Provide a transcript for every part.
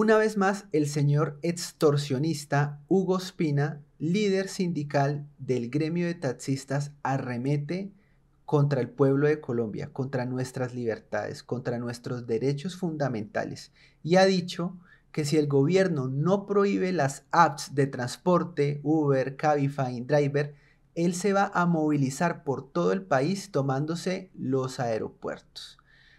Una vez más, el señor extorsionista Hugo Ospina, líder sindical del gremio de taxistas, arremete contra el pueblo de Colombia, contra nuestras libertades, contra nuestros derechos fundamentales, y ha dicho que si el gobierno no prohíbe las apps de transporte, Uber, Cabify, InDriver, él se va a movilizar por todo el país tomándose los aeropuertos.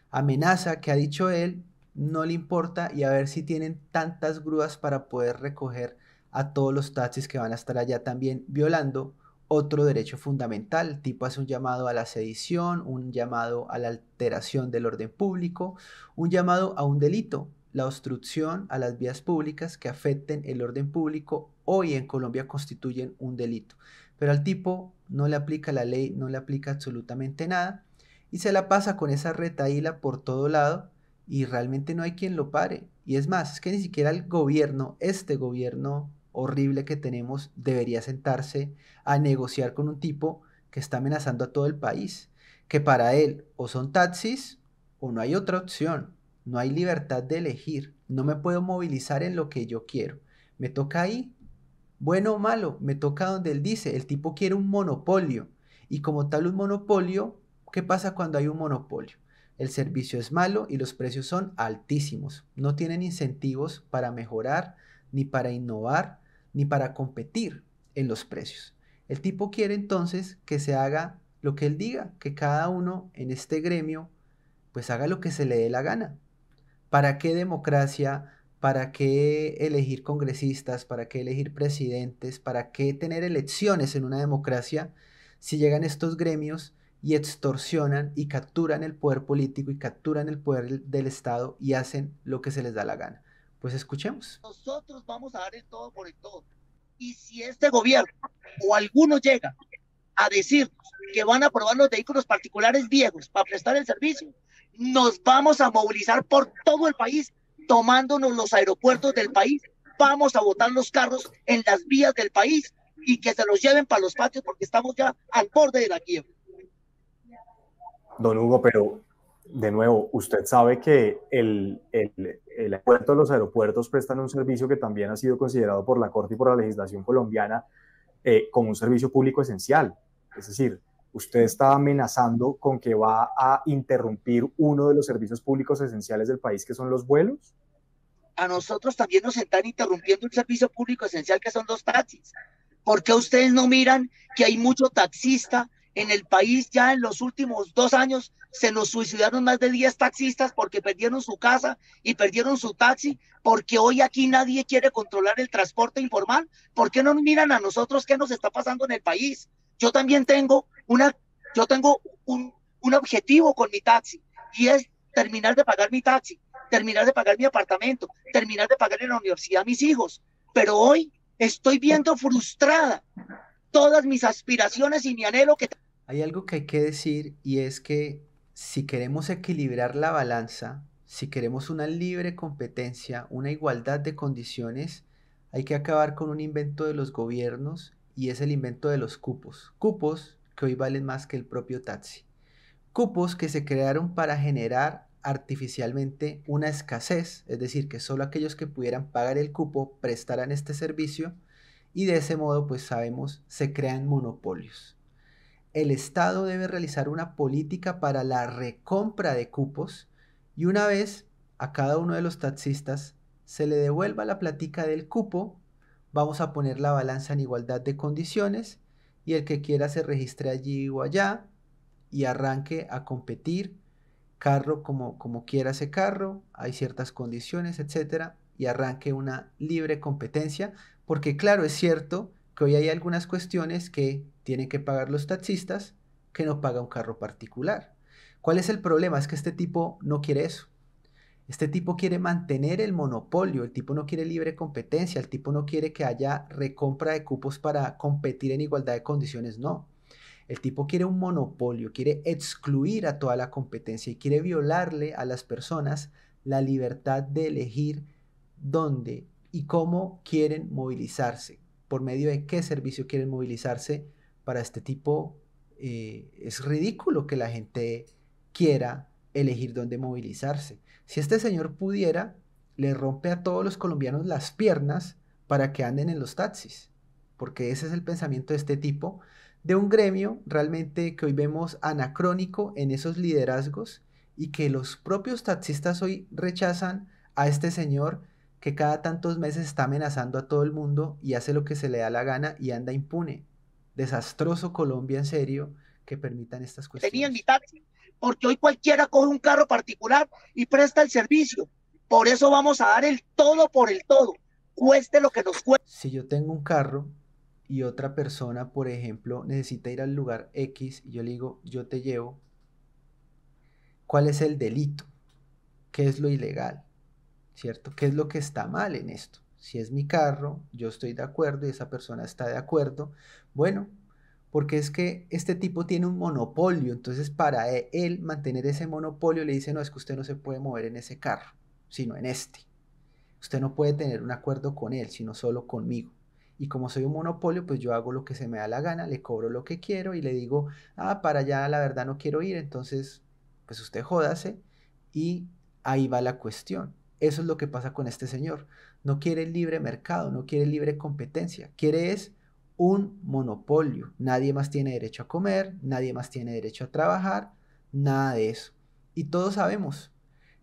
Amenaza que, ha dicho él, no le importa, y a ver si tienen tantas grúas para poder recoger a todos los taxis que van a estar allá también violando otro derecho fundamental. El tipo hace un llamado a la sedición, un llamado a la alteración del orden público, un llamado a un delito, la obstrucción a las vías públicas que afecten el orden público. Hoy en Colombia constituyen un delito, pero al tipo no le aplica la ley, no le aplica absolutamente nada, y se la pasa con esa retahíla por todo lado, y realmente no hay quien lo pare. Y es más, es que ni siquiera el gobierno, este gobierno horrible que tenemos, debería sentarse a negociar con un tipo que está amenazando a todo el país, que para él o son taxis o no hay otra opción. No hay libertad de elegir, no me puedo movilizar en lo que yo quiero. Me toca ahí, bueno o malo, me toca donde él dice. El tipo quiere un monopolio, y como tal un monopolio, ¿qué pasa cuando hay un monopolio? El servicio es malo y los precios son altísimos. No tienen incentivos para mejorar, ni para innovar, ni para competir en los precios. El tipo quiere entonces que se haga lo que él diga, que cada uno en este gremio pues haga lo que se le dé la gana. ¿Para qué democracia? ¿Para qué elegir congresistas? ¿Para qué elegir presidentes? ¿Para qué tener elecciones en una democracia si llegan estos gremios y extorsionan y capturan el poder político y capturan el poder del Estado y hacen lo que se les da la gana? Pues escuchemos. Nosotros vamos a dar el todo por el todo. Y si este gobierno o alguno llega a decirnos que van a aprobar los vehículos particulares viejos para prestar el servicio, nos vamos a movilizar por todo el país, tomándonos los aeropuertos del país. Vamos a botar los carros en las vías del país y que se los lleven para los patios, porque estamos ya al borde de la quiebra. Don Hugo, pero de nuevo, usted sabe que el aeropuerto, los aeropuertos prestan un servicio que también ha sido considerado por la Corte y por la legislación colombiana como un servicio público esencial. Es decir, usted está amenazando con que va a interrumpir uno de los servicios públicos esenciales del país, que son los vuelos. A nosotros también nos están interrumpiendo un servicio público esencial, que son los taxis. ¿Por qué ustedes no miran que hay mucho taxista en el país? Ya en los últimos 2 años se nos suicidaron más de 10 taxistas porque perdieron su casa y perdieron su taxi, porque hoy aquí nadie quiere controlar el transporte informal. ¿Por qué no miran a nosotros qué nos está pasando en el país? Yo también tengo un objetivo con mi taxi, y es terminar de pagar mi taxi, terminar de pagar mi apartamento, terminar de pagar en la universidad a mis hijos. Pero hoy estoy viendo frustrada todas mis aspiraciones y mi anhelo que... Hay algo que hay que decir, y es que si queremos equilibrar la balanza, si queremos una libre competencia, una igualdad de condiciones, hay que acabar con un invento de los gobiernos, y es el invento de los cupos. Cupos que hoy valen más que el propio taxi. Cupos que se crearon para generar artificialmente una escasez, es decir, que solo aquellos que pudieran pagar el cupo prestaran este servicio, y de ese modo, pues sabemos, se crean monopolios. El Estado debe realizar una política para la recompra de cupos, y una vez a cada uno de los taxistas se le devuelva la platica del cupo, vamos a poner la balanza en igualdad de condiciones, y el que quiera se registre allí o allá y arranque a competir, carro como quiera ese carro, hay ciertas condiciones, etcétera, y arranque una libre competencia, porque claro, es cierto que hoy hay algunas cuestiones que tienen que pagar los taxistas que no paga un carro particular. ¿Cuál es el problema? Es que este tipo no quiere eso. Este tipo quiere mantener el monopolio, el tipo no quiere libre competencia, el tipo no quiere que haya recompra de cupos para competir en igualdad de condiciones, no. El tipo quiere un monopolio, quiere excluir a toda la competencia y quiere violarle a las personas la libertad de elegir dónde y cómo quieren movilizarse, por medio de qué servicio quieren movilizarse. Para este tipo es ridículo que la gente quiera elegir dónde movilizarse. Si este señor pudiera, le rompe a todos los colombianos las piernas para que anden en los taxis, porque ese es el pensamiento de este tipo, de un gremio realmente que hoy vemos anacrónico en esos liderazgos y que los propios taxistas hoy rechazan a este señor que cada tantos meses está amenazando a todo el mundo y hace lo que se le da la gana y anda impune. Desastroso Colombia, en serio, que permitan estas cuestiones. Tenían mi taxi, porque hoy cualquiera coge un carro particular y presta el servicio. Por eso vamos a dar el todo por el todo, cueste lo que nos cueste. Si yo tengo un carro y otra persona, por ejemplo, necesita ir al lugar X y yo le digo, yo te llevo, ¿cuál es el delito? ¿Qué es lo ilegal? ¿Cierto? ¿Qué es lo que está mal en esto? Si es mi carro, yo estoy de acuerdo y esa persona está de acuerdo, bueno, porque es que este tipo tiene un monopolio, entonces para él mantener ese monopolio le dice, no, es que usted no se puede mover en ese carro, sino en este. Usted no puede tener un acuerdo con él, sino solo conmigo. Y como soy un monopolio, pues yo hago lo que se me da la gana, le cobro lo que quiero y le digo, ah, para allá la verdad no quiero ir, entonces pues usted jódase, y ahí va la cuestión. Eso es lo que pasa con este señor. No quiere el libre mercado, no quiere libre competencia. Quiere es un monopolio. Nadie más tiene derecho a comer, nadie más tiene derecho a trabajar, nada de eso. Y todos sabemos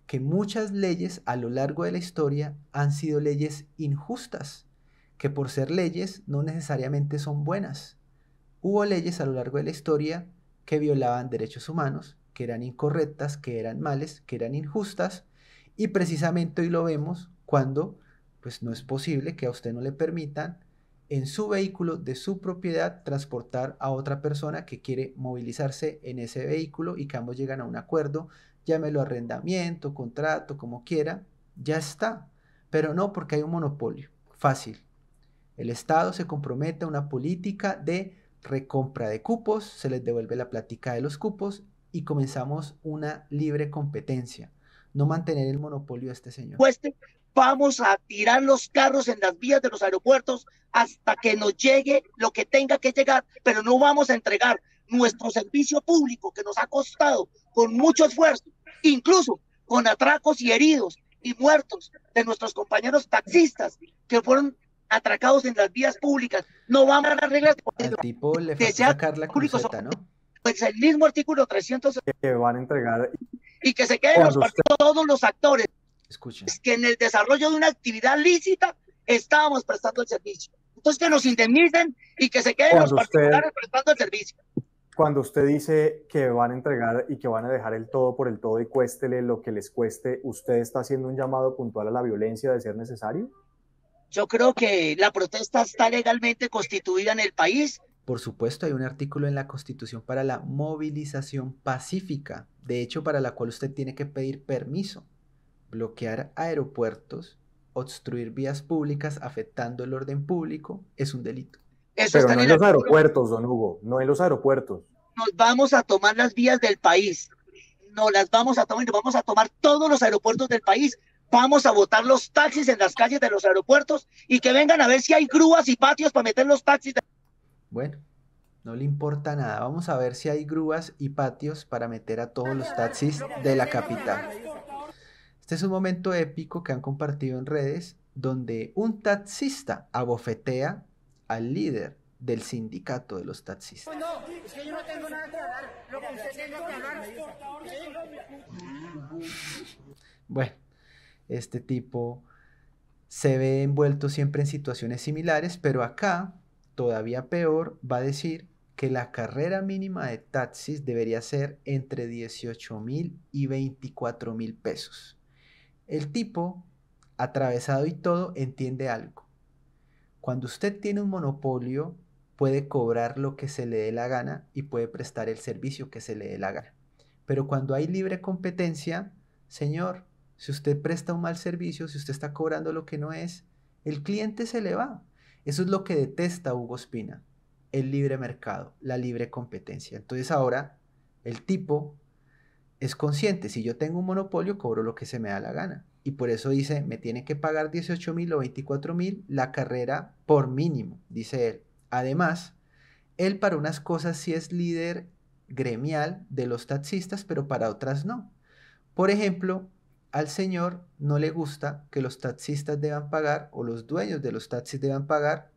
que muchas leyes a lo largo de la historia han sido leyes injustas, que por ser leyes no necesariamente son buenas. Hubo leyes a lo largo de la historia que violaban derechos humanos, que eran incorrectas, que eran males, que eran injustas. Y precisamente hoy lo vemos cuando pues no es posible que a usted no le permitan en su vehículo de su propiedad transportar a otra persona que quiere movilizarse en ese vehículo y que ambos llegan a un acuerdo, llámelo arrendamiento, contrato, como quiera, ya está. Pero no, porque hay un monopolio. Fácil. El Estado se compromete a una política de recompra de cupos, se les devuelve la plática de los cupos y comenzamos una libre competencia. No mantener el monopolio de este señor. Vamos a tirar los carros en las vías de los aeropuertos hasta que nos llegue lo que tenga que llegar, pero no vamos a entregar nuestro servicio público que nos ha costado con mucho esfuerzo, incluso con atracos y heridos y muertos de nuestros compañeros taxistas que fueron atracados en las vías públicas. No vamos a arreglar. Al tipo le falta sacar la cruceta, ¿no? Pues el mismo artículo 300 que van a entregar. Y que se queden los partidos, todos los actores. Escuchen. Es que en el desarrollo de una actividad lícita estábamos prestando el servicio. Entonces que nos indemnicen y que se queden los particulares prestando el servicio. Cuando usted dice que van a entregar y que van a dejar el todo por el todo y cuéstele lo que les cueste, ¿usted está haciendo un llamado puntual a la violencia de ser necesario? Yo creo que la protesta está legalmente constituida en el país. Por supuesto, hay un artículo en la Constitución para la movilización pacífica, de hecho, para la cual usted tiene que pedir permiso, bloquear aeropuertos, obstruir vías públicas, afectando el orden público, es un delito. Pero no en los aeropuertos, don Hugo, no en los aeropuertos. Nos vamos a tomar las vías del país, no las vamos a tomar, vamos a tomar todos los aeropuertos del país, vamos a botar los taxis en las calles de los aeropuertos y que vengan a ver si hay grúas y patios para meter los taxis. Bueno, no le importa nada. Vamos a ver si hay grúas y patios para meter a todos los taxis de la capital. Este es un momento épico que han compartido en redes, donde un taxista abofetea al líder del sindicato de los taxistas. No, es que yo no tengo nada que hablar. Lo que usted tenga que hablar. Bueno, este tipo se ve envuelto siempre en situaciones similares, pero acá, todavía peor, va a decir que la carrera mínima de taxis debería ser entre 18.000 y 24.000 pesos. El tipo, atravesado y todo, entiende algo. Cuando usted tiene un monopolio, puede cobrar lo que se le dé la gana y puede prestar el servicio que se le dé la gana. Pero cuando hay libre competencia, señor, si usted presta un mal servicio, si usted está cobrando lo que no es, el cliente se le va. Eso es lo que detesta Hugo Ospina, el libre mercado, la libre competencia. Entonces ahora el tipo es consciente, si yo tengo un monopolio cobro lo que se me da la gana. Y por eso dice, me tiene que pagar 18.000 o 24.000 la carrera por mínimo, dice él. Además, él para unas cosas sí es líder gremial de los taxistas, pero para otras no. Por ejemplo, al señor no le gusta que los taxistas deban pagar, o los dueños de los taxis deban pagar,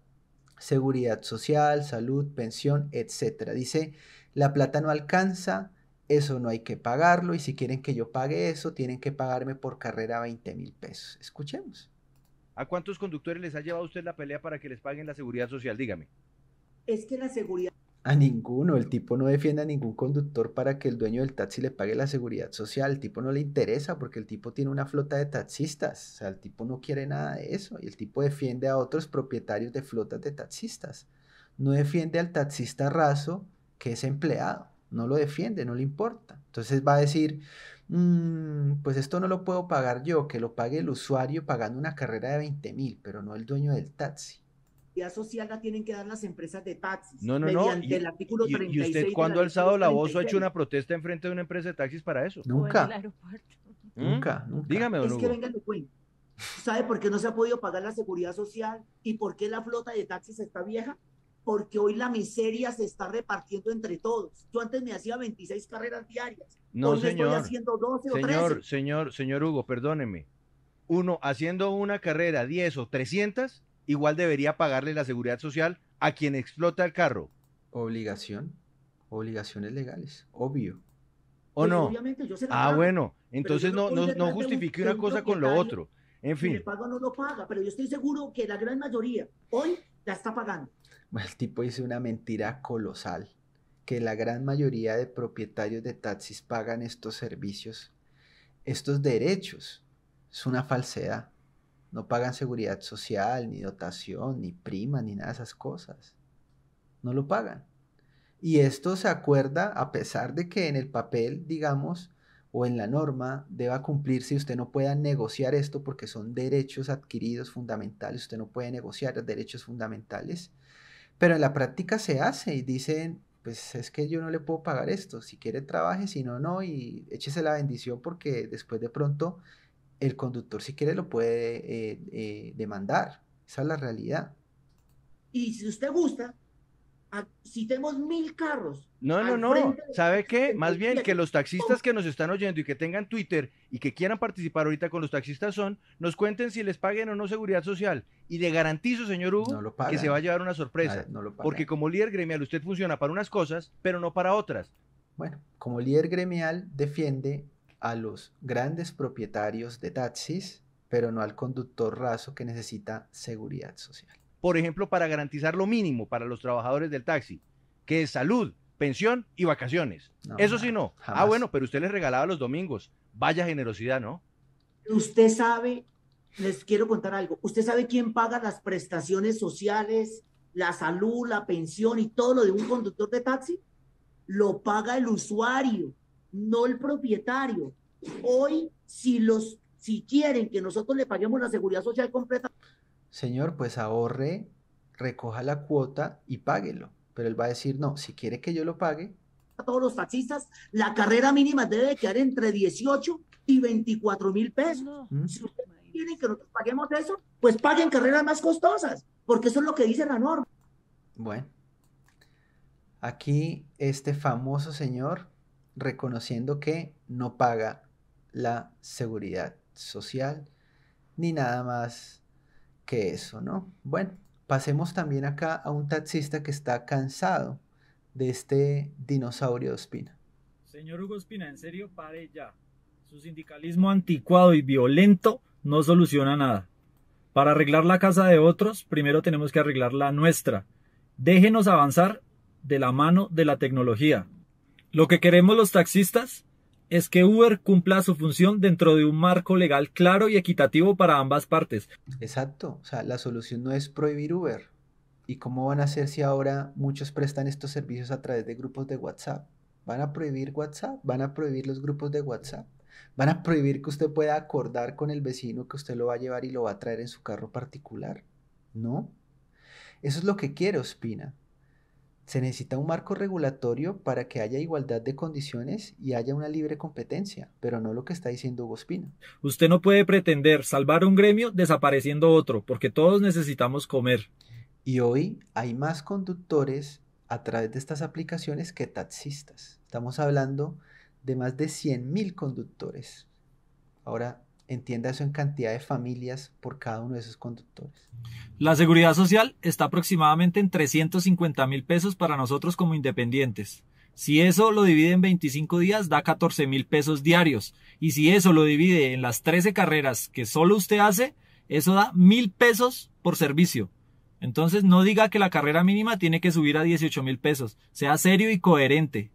seguridad social, salud, pensión, etc. Dice, la plata no alcanza, eso no hay que pagarlo, y si quieren que yo pague eso, tienen que pagarme por carrera 20.000 pesos. Escuchemos. ¿A cuántos conductores les ha llevado usted la pelea para que les paguen la seguridad social? Dígame. Es que la seguridad... A ninguno, el tipo no defiende a ningún conductor para que el dueño del taxi le pague la seguridad social, el tipo no le interesa porque el tipo tiene una flota de taxistas, o sea, el tipo no quiere nada de eso, y el tipo defiende a otros propietarios de flotas de taxistas, no defiende al taxista raso que es empleado, no lo defiende, no le importa. Entonces va a decir, pues esto no lo puedo pagar yo, que lo pague el usuario pagando una carrera de 20.000, pero no el dueño del taxi. Social la tienen que dar las empresas de taxis. No, no, no. El artículo 36. ¿Y usted cuándo ha alzado la voz o ha hecho una protesta enfrente de una empresa de taxis para eso? Nunca. ¿En el aeropuerto? Nunca, nunca. Dígame, don Hugo. Es que venga, le cuento. ¿Sabe por qué no se ha podido pagar la seguridad social y por qué la flota de taxis está vieja? Porque hoy la miseria se está repartiendo entre todos. Yo antes me hacía 26 carreras diarias. No, hoy señor. Estoy haciendo 12 señor, o 13. Señor Hugo, perdóneme. Uno haciendo una carrera 10 o 300. Igual debería pagarle la seguridad social a quien explota el carro. Obligación, obligaciones legales, obvio. ¿O pues no? Obviamente yo se la pago, bueno, entonces no justifique una cosa con lo otro. En fin. Si le paga o no lo paga, pero yo estoy seguro que la gran mayoría hoy la está pagando. El tipo dice una mentira colosal, que la gran mayoría de propietarios de taxis pagan estos servicios, estos derechos. Es una falsedad. No pagan seguridad social, ni dotación, ni prima, ni nada de esas cosas. No lo pagan. Y esto se acuerda a pesar de que en el papel, digamos, o en la norma, deba cumplirse y usted no pueda negociar esto porque son derechos adquiridos fundamentales. Usted no puede negociar los derechos fundamentales. Pero en la práctica se hace y dicen, pues es que yo no le puedo pagar esto. Si quiere trabaje, si no, no. Y échese la bendición porque después de pronto... el conductor, si quiere, lo puede demandar. Esa es la realidad. Y si usted gusta, si tenemos 1000 carros... No. ¿Sabe qué? Más bien que los taxistas que nos están oyendo y que tengan Twitter y que quieran participar ahorita con los taxistas nos cuenten si les paguen o no seguridad social. Y le garantizo, señor Hugo, no que se va a llevar una sorpresa. No porque como líder gremial usted funciona para unas cosas, pero no para otras. Bueno, como líder gremial defiende... a los grandes propietarios de taxis, pero no al conductor raso que necesita seguridad social. Por ejemplo, para garantizar lo mínimo para los trabajadores del taxi, que es salud, pensión y vacaciones. No, eso sí no. Jamás. Bueno, pero usted les regalaba los domingos. Vaya generosidad, ¿no? Usted sabe, les quiero contar algo. ¿Usted sabe quién paga las prestaciones sociales, la salud, la pensión y todo lo de un conductor de taxi? Lo paga el usuario. No el propietario. Hoy, si quieren que nosotros le paguemos la seguridad social completa... Señor, pues ahorre, recoja la cuota y páguelo. Pero él va a decir, no, si quiere que yo lo pague... A todos los taxistas, la carrera mínima debe quedar entre 18 y 24.000 pesos. Si ustedes quieren que nosotros paguemos eso, pues paguen carreras más costosas, porque eso es lo que dice la norma. Bueno, aquí este famoso señor... reconociendo que no paga la seguridad social ni nada más que eso, ¿no? Bueno, pasemos también acá a un taxista que está cansado de este dinosaurio Ospina. Señor Hugo Ospina, en serio, pare ya. Su sindicalismo anticuado y violento no soluciona nada. Para arreglar la casa de otros, primero tenemos que arreglar la nuestra. Déjenos avanzar de la mano de la tecnología. Lo que queremos los taxistas es que Uber cumpla su función dentro de un marco legal claro y equitativo para ambas partes. Exacto, o sea, la solución no es prohibir Uber. ¿Y cómo van a hacer si ahora muchos prestan estos servicios a través de grupos de WhatsApp? ¿Van a prohibir WhatsApp? ¿Van a prohibir los grupos de WhatsApp? ¿Van a prohibir que usted pueda acordar con el vecino que usted lo va a llevar y lo va a traer en su carro particular? No. Eso es lo que quiere Ospina. Se necesita un marco regulatorio para que haya igualdad de condiciones y haya una libre competencia, pero no lo que está diciendo Hugo Ospina. Usted no puede pretender salvar un gremio desapareciendo otro, porque todos necesitamos comer. Y hoy hay más conductores a través de estas aplicaciones que taxistas. Estamos hablando de más de 100.000 conductores. Ahora Entienda eso en cantidad de familias por cada uno de esos conductores. La seguridad social está aproximadamente en 350.000 pesos para nosotros como independientes. Si eso lo divide en 25 días, da 14.000 pesos diarios. Y si eso lo divide en las 13 carreras que solo usted hace, eso da 1.000 pesos por servicio. Entonces no diga que la carrera mínima tiene que subir a 18.000 pesos. Sea serio y coherente.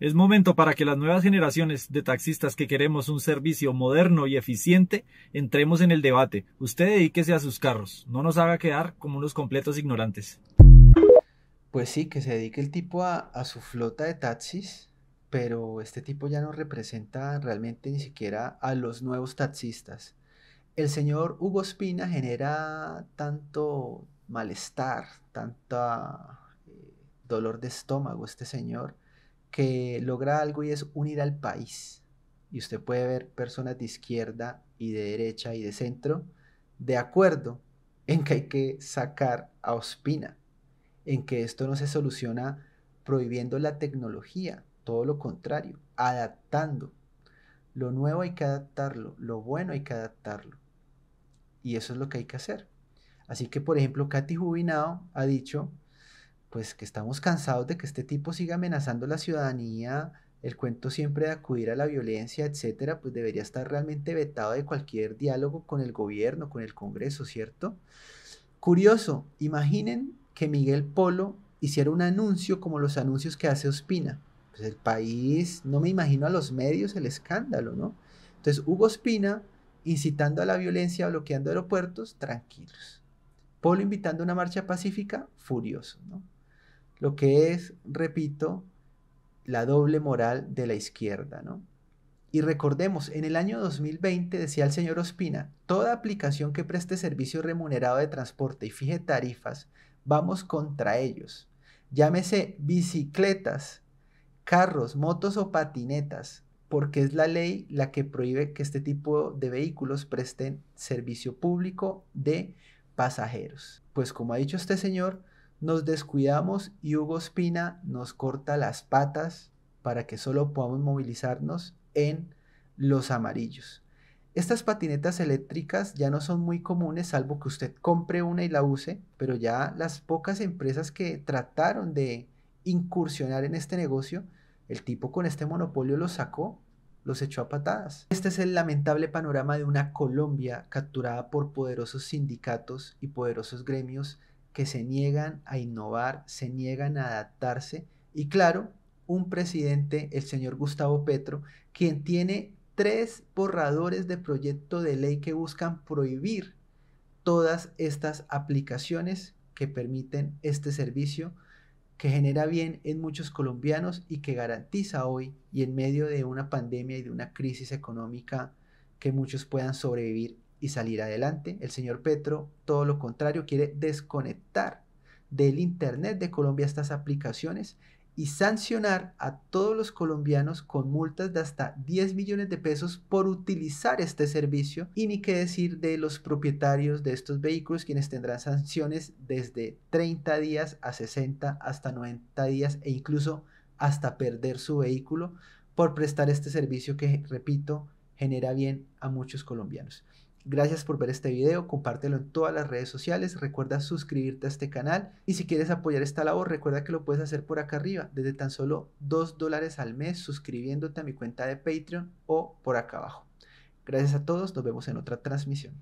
Es momento para que las nuevas generaciones de taxistas que queremos un servicio moderno y eficiente, entremos en el debate. Usted dedíquese a sus carros, no nos haga quedar como unos completos ignorantes. Pues sí, que se dedique el tipo a su flota de taxis, pero este tipo ya no representa realmente ni siquiera a los nuevos taxistas. El señor Hugo Ospina genera tanto malestar, tanto dolor de estómago este señor, que logra algo y es unir al país. Y usted puede ver personas de izquierda y de derecha y de centro de acuerdo en que hay que sacar a Ospina, en que esto no se soluciona prohibiendo la tecnología, todo lo contrario, adaptando. Lo nuevo hay que adaptarlo, lo bueno hay que adaptarlo. Y eso es lo que hay que hacer. Así que, por ejemplo, Kathy Jubinao ha dicho pues que estamos cansados de que este tipo siga amenazando a la ciudadanía, el cuento siempre de acudir a la violencia, etcétera, pues debería estar realmente vetado de cualquier diálogo con el gobierno, con el Congreso, ¿cierto? Curioso, imaginen que Miguel Polo hiciera un anuncio como los anuncios que hace Ospina. Pues el país, no me imagino a los medios el escándalo, ¿no? Entonces Hugo Ospina incitando a la violencia, bloqueando aeropuertos, tranquilos. Polo invitando a una marcha pacífica, furioso, ¿no? Lo que es, repito, la doble moral de la izquierda, ¿no? Y recordemos, en el año 2020 decía el señor Ospina, toda aplicación que preste servicio remunerado de transporte y fije tarifas, vamos contra ellos. Llámese bicicletas, carros, motos o patinetas, porque es la ley la que prohíbe que este tipo de vehículos presten servicio público de pasajeros. Pues como ha dicho este señor, nos descuidamos y Hugo Ospina nos corta las patas para que solo podamos movilizarnos en los amarillos. Estas patinetas eléctricas ya no son muy comunes, salvo que usted compre una y la use, pero ya las pocas empresas que trataron de incursionar en este negocio, el tipo con este monopolio los sacó, los echó a patadas. Este es el lamentable panorama de una Colombia capturada por poderosos sindicatos y poderosos gremios que se niegan a innovar, se niegan a adaptarse y claro, un presidente, el señor Gustavo Petro, quien tiene 3 borradores de proyecto de ley que buscan prohibir todas estas aplicaciones que permiten este servicio que genera bien en muchos colombianos y que garantiza hoy y en medio de una pandemia y de una crisis económica que muchos puedan sobrevivir y salir adelante. El señor Petro, todo lo contrario, quiere desconectar del internet de Colombia estas aplicaciones y sancionar a todos los colombianos con multas de hasta 10 millones de pesos por utilizar este servicio y ni qué decir de los propietarios de estos vehículos quienes tendrán sanciones desde 30 días a 60 hasta 90 días e incluso hasta perder su vehículo por prestar este servicio que, repito, genera bien a muchos colombianos. Gracias por ver este video, compártelo en todas las redes sociales, recuerda suscribirte a este canal y si quieres apoyar esta labor recuerda que lo puedes hacer por acá arriba, desde tan solo $2 al mes suscribiéndote a mi cuenta de Patreon o por acá abajo. Gracias a todos, nos vemos en otra transmisión.